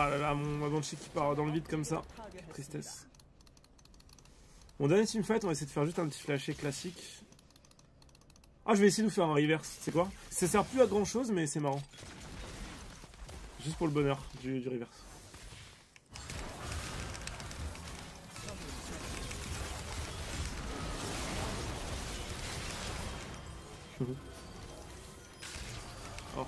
Ah là là, mon banshee qui part dans le vide comme ça. Quelle tristesse. Mon dernier teamfight, on va essayer de faire juste un petit flasher classique. Ah, je vais essayer de vous faire un reverse, c'est quoi? Ça sert plus à grand chose, mais c'est marrant. Juste pour le bonheur du reverse. Oh.